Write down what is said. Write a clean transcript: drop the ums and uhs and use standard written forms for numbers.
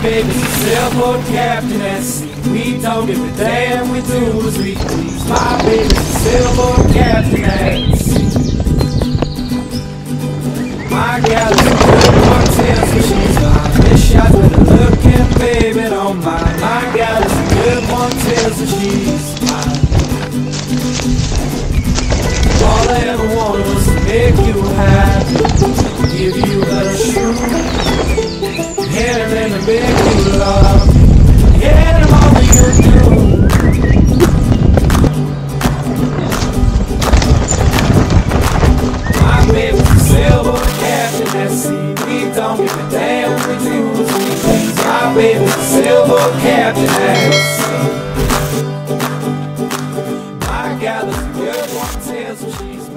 Baby, sailboat captain at sea. We don't give a damn, we do as we please. My baby, sailboat captain at sea. My gal is a good mocktail, so she's fine. This shot's better looking, baby, don't mind. My gal is a good mocktail, so she's fine. All I ever wanted was to make you happy, give you a shoe, hand it in the bed. Don't give a damn what we do, what we please. My baby's a silver captain at sea. My gal is a good one, tells what she's